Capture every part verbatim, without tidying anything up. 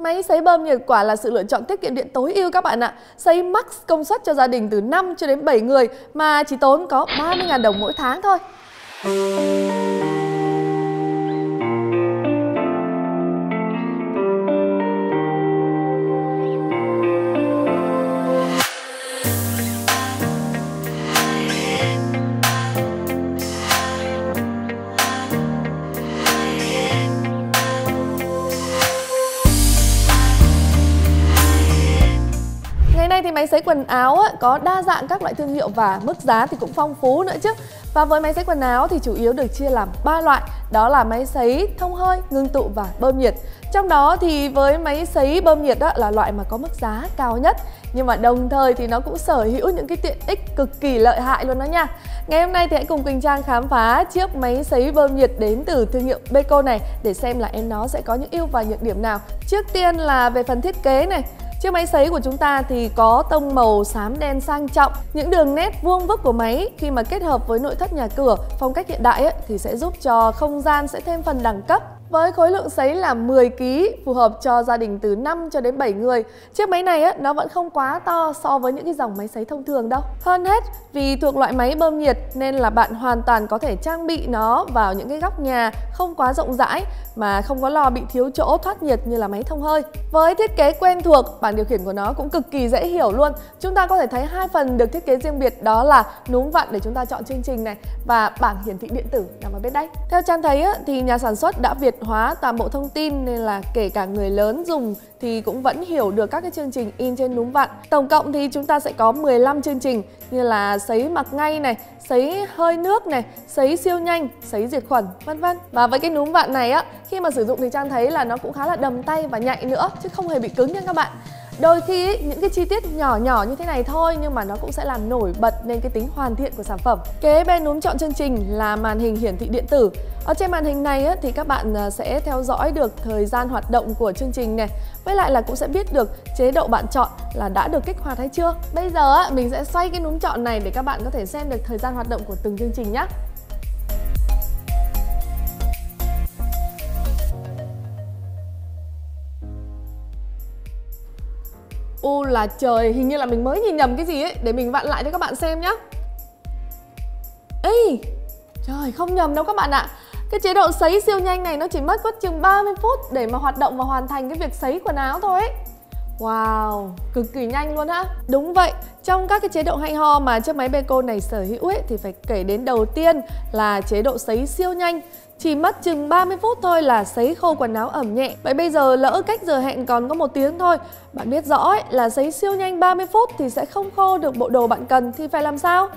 Máy sấy bơm nhiệt quả là sự lựa chọn tiết kiệm điện tối ưu các bạn ạ. Sấy max công suất cho gia đình từ năm cho đến bảy người mà chỉ tốn có ba mươi nghìn đồng mỗi tháng thôi. Máy sấy quần áo có đa dạng các loại thương hiệu và mức giá thì cũng phong phú nữa chứ. Và với máy sấy quần áo thì chủ yếu được chia làm ba loại, đó là máy sấy thông hơi, ngưng tụ và bơm nhiệt. Trong đó thì với máy sấy bơm nhiệt là loại mà có mức giá cao nhất, nhưng mà đồng thời thì nó cũng sở hữu những cái tiện ích cực kỳ lợi hại luôn đó nha. Ngày hôm nay thì hãy cùng Quỳnh Trang khám phá chiếc máy sấy bơm nhiệt đến từ thương hiệu Beko này để xem là em nó sẽ có những ưu và nhược điểm nào. Trước tiên là về phần thiết kế này. Chiếc máy sấy của chúng ta thì có tông màu xám đen sang trọng. Những đường nét vuông vức của máy khi mà kết hợp với nội thất nhà cửa phong cách hiện đại ấy, thì sẽ giúp cho không gian sẽ thêm phần đẳng cấp. Với khối lượng sấy là mười ki lô gam, phù hợp cho gia đình từ năm cho đến bảy người. Chiếc máy này ấy, nó vẫn không quá to so với những cái dòng máy sấy thông thường đâu. Hơn hết, vì thuộc loại máy bơm nhiệt nên là bạn hoàn toàn có thể trang bị nó vào những cái góc nhà không quá rộng rãi mà không có lo bị thiếu chỗ thoát nhiệt như là máy thông hơi. Với thiết kế quen thuộc, bảng điều khiển của nó cũng cực kỳ dễ hiểu luôn. Chúng ta có thể thấy hai phần được thiết kế riêng biệt, đó là núm vặn để chúng ta chọn chương trình này và bảng hiển thị điện tử nằm ở bên đây. Theo Trang thấy ấy, thì nhà sản xuất đã Việt hóa toàn bộ thông tin nên là kể cả người lớn dùng thì cũng vẫn hiểu được các cái chương trình in trên núm vặn. Tổng cộng thì chúng ta sẽ có mười lăm chương trình như là sấy mặc ngay này, sấy hơi nước này, sấy siêu nhanh, sấy diệt khuẩn, vân vân. Và với cái núm vặn này á, khi mà sử dụng thì Trang thấy là nó cũng khá là đầm tay và nhạy nữa chứ không hề bị cứng nha các bạn. Đôi khi ý, những cái chi tiết nhỏ nhỏ như thế này thôi nhưng mà nó cũng sẽ làm nổi bật lên cái tính hoàn thiện của sản phẩm. Kế bên núm chọn chương trình là màn hình hiển thị điện tử. Ở trên màn hình này ý, thì các bạn sẽ theo dõi được thời gian hoạt động của chương trình này. Với lại là cũng sẽ biết được chế độ bạn chọn là đã được kích hoạt hay chưa. Bây giờ ý, mình sẽ xoay cái núm chọn này để các bạn có thể xem được thời gian hoạt động của từng chương trình nhé. U là trời, hình như là mình mới nhìn nhầm cái gì ấy. Để mình vặn lại cho các bạn xem nhé. Ê, trời, không nhầm đâu các bạn ạ à. Cái chế độ sấy siêu nhanh này nó chỉ mất có chừng ba mươi phút để mà hoạt động và hoàn thành cái việc sấy quần áo thôi ấy. Wow, cực kỳ nhanh luôn ha. Đúng vậy, trong các cái chế độ hay ho mà chiếc máy Beko này sở hữu ấy, thì phải kể đến đầu tiên là chế độ sấy siêu nhanh. Chỉ mất chừng ba mươi phút thôi là sấy khô quần áo ẩm nhẹ. Vậy bây giờ lỡ cách giờ hẹn còn có một tiếng thôi, bạn biết rõ ấy, là sấy siêu nhanh ba mươi phút thì sẽ không khô được bộ đồ bạn cần thì phải làm sao?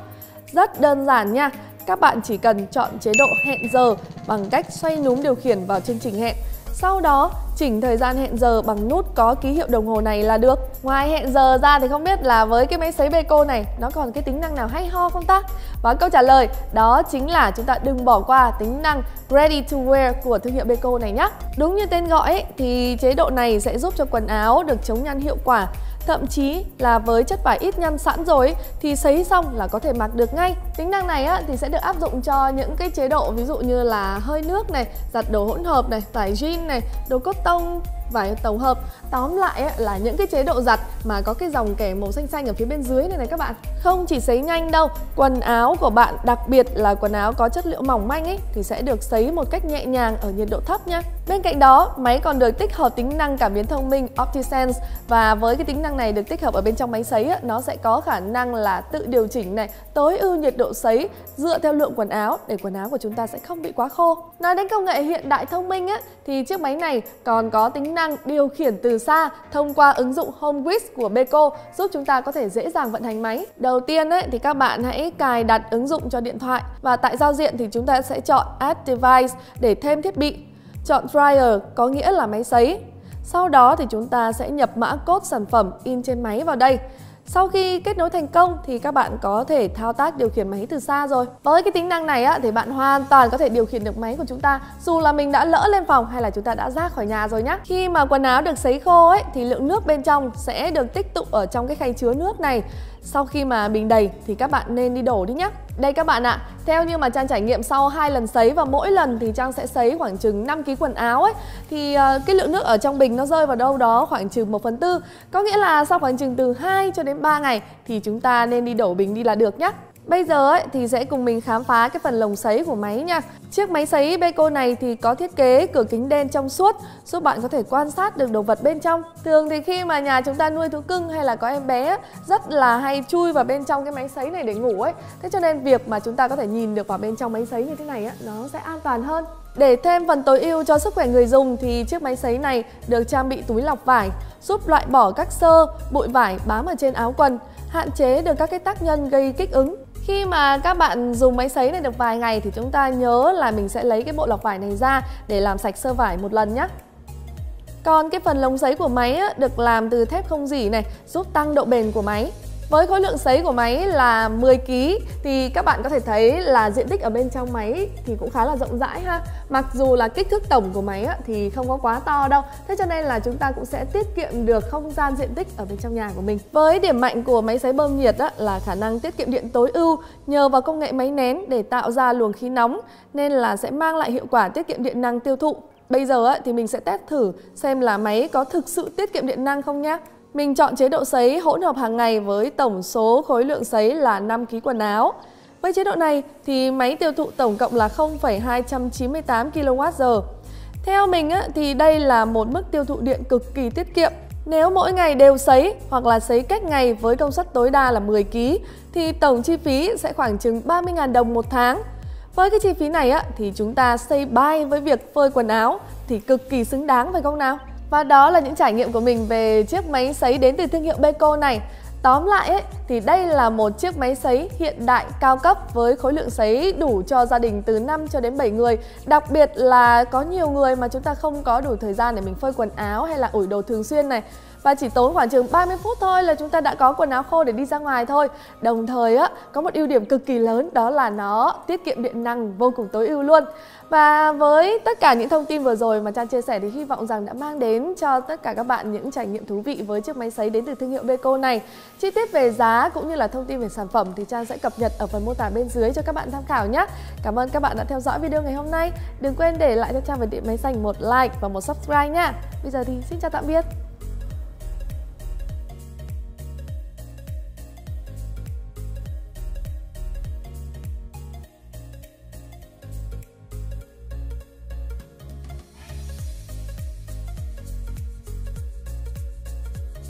Rất đơn giản nha, các bạn chỉ cần chọn chế độ hẹn giờ bằng cách xoay núm điều khiển vào chương trình hẹn. Sau đó chỉnh thời gian hẹn giờ bằng nút có ký hiệu đồng hồ này là được. Ngoài hẹn giờ ra thì không biết là với cái máy sấy Beko này nó còn cái tính năng nào hay ho không ta? Và câu trả lời đó chính là chúng ta đừng bỏ qua tính năng Ready To Wear của thương hiệu Beko này nhé. Đúng như tên gọi ấy, thì chế độ này sẽ giúp cho quần áo được chống nhăn hiệu quả. Thậm chí là với chất vải ít nhăn sẵn rồi ấy, thì sấy xong là có thể mặc được ngay. Tính năng này á, thì sẽ được áp dụng cho những cái chế độ ví dụ như là hơi nước này, giặt đồ hỗn hợp này, vải jean này, đồ cốt tông, vải tổng hợp. Tóm lại ấy, là những cái chế độ giặt mà có cái dòng kẻ màu xanh xanh ở phía bên dưới này này các bạn. Không chỉ sấy nhanh đâu, quần áo của bạn, đặc biệt là quần áo có chất liệu mỏng manh ấy, thì sẽ được sấy một cách nhẹ nhàng ở nhiệt độ thấp nha. Bên cạnh đó, máy còn được tích hợp tính năng cảm biến thông minh OptiSense. Và với cái tính năng này được tích hợp ở bên trong máy sấy, nó sẽ có khả năng là tự điều chỉnh này, tối ưu nhiệt độ sấy dựa theo lượng quần áo để quần áo của chúng ta sẽ không bị quá khô. Nói đến công nghệ hiện đại thông minh ấy, thì chiếc máy này còn có tính năng điều khiển từ xa thông qua ứng dụng HomeWhiz của Beko, giúp chúng ta có thể dễ dàng vận hành máy. Đầu tiên ấy, thì các bạn hãy cài đặt ứng dụng cho điện thoại và tại giao diện thì chúng ta sẽ chọn Add Device để thêm thiết bị. Chọn dryer có nghĩa là máy sấy. Sau đó thì chúng ta sẽ nhập mã code sản phẩm in trên máy vào đây. Sau khi kết nối thành công thì các bạn có thể thao tác điều khiển máy từ xa rồi. Với cái tính năng này á, thì bạn hoàn toàn có thể điều khiển được máy của chúng ta dù là mình đã lỡ lên phòng hay là chúng ta đã ra khỏi nhà rồi nhé. Khi mà quần áo được sấy khô ấy, thì lượng nước bên trong sẽ được tích tụ ở trong cái khay chứa nước này. Sau khi mà bình đầy thì các bạn nên đi đổ đi nhé. Đây các bạn ạ, à, theo như mà Trang trải nghiệm sau hai lần sấy, và mỗi lần thì Trang sẽ sấy khoảng chừng năm ký quần áo ấy, thì uh, cái lượng nước ở trong bình nó rơi vào đâu đó khoảng chừng một phần tư. Có nghĩa là sau khoảng chừng từ hai cho đến ba ngày thì chúng ta nên đi đổ bình đi là được nhé. Bây giờ ấy, thì sẽ cùng mình khám phá cái phần lồng sấy của máy nha. Chiếc máy sấy Beko này thì có thiết kế cửa kính đen trong suốt, giúp bạn có thể quan sát được đồ vật bên trong. Thường thì khi mà nhà chúng ta nuôi thú cưng hay là có em bé ấy, rất là hay chui vào bên trong cái máy sấy này để ngủ ấy. Thế cho nên việc mà chúng ta có thể nhìn được vào bên trong máy sấy như thế này ấy, nó sẽ an toàn hơn. Để thêm phần tối ưu cho sức khỏe người dùng thì chiếc máy sấy này được trang bị túi lọc vải, giúp loại bỏ các xơ, bụi vải bám ở trên áo quần, hạn chế được các cái tác nhân gây kích ứng. Khi mà các bạn dùng máy sấy này được vài ngày thì chúng ta nhớ là mình sẽ lấy cái bộ lọc vải này ra để làm sạch sơ vải một lần nhé. Còn cái phần lồng sấy của máy được làm từ thép không rỉ này, giúp tăng độ bền của máy. Với khối lượng sấy của máy là mười ký thì các bạn có thể thấy là diện tích ở bên trong máy thì cũng khá là rộng rãi ha. Mặc dù là kích thước tổng của máy thì không có quá to đâu, thế cho nên là chúng ta cũng sẽ tiết kiệm được không gian diện tích ở bên trong nhà của mình. Với điểm mạnh của máy sấy bơm nhiệt là khả năng tiết kiệm điện tối ưu nhờ vào công nghệ máy nén để tạo ra luồng khí nóng, nên là sẽ mang lại hiệu quả tiết kiệm điện năng tiêu thụ. Bây giờ thì mình sẽ test thử xem là máy có thực sự tiết kiệm điện năng không nhé. Mình chọn chế độ sấy hỗn hợp hàng ngày với tổng số khối lượng sấy là năm ký quần áo. Với chế độ này thì máy tiêu thụ tổng cộng là không phẩy hai chín tám ki lô oát giờ. Theo mình thì đây là một mức tiêu thụ điện cực kỳ tiết kiệm. Nếu mỗi ngày đều sấy hoặc là sấy cách ngày với công suất tối đa là mười ký thì tổng chi phí sẽ khoảng chừng ba mươi nghìn đồng một tháng. Với cái chi phí này thì chúng ta save by với việc phơi quần áo thì cực kỳ xứng đáng phải không nào? Và đó là những trải nghiệm của mình về chiếc máy sấy đến từ thương hiệu Beko này. Tóm lại ấy, thì đây là một chiếc máy sấy hiện đại cao cấp với khối lượng sấy đủ cho gia đình từ năm cho đến bảy người. Đặc biệt là có nhiều người mà chúng ta không có đủ thời gian để mình phơi quần áo hay là ủi đồ thường xuyên này. Và chỉ tốn khoảng chừng ba mươi phút thôi là chúng ta đã có quần áo khô để đi ra ngoài thôi. Đồng thời á, có một ưu điểm cực kỳ lớn đó là nó tiết kiệm điện năng vô cùng tối ưu luôn. Và với tất cả những thông tin vừa rồi mà Trang chia sẻ thì hy vọng rằng đã mang đến cho tất cả các bạn những trải nghiệm thú vị với chiếc máy sấy đến từ thương hiệu Beko này. Chi tiết về giá cũng như là thông tin về sản phẩm thì Trang sẽ cập nhật ở phần mô tả bên dưới cho các bạn tham khảo nhé. Cảm ơn các bạn đã theo dõi video ngày hôm nay. Đừng quên để lại cho Trang và Điện Máy Xanh một like và một subscribe nha. Bây giờ thì xin chào tạm biệt.